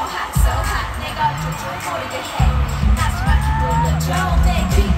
Hot, so hot, nigga, just don't go to the head. Not so I keep on the job, baby.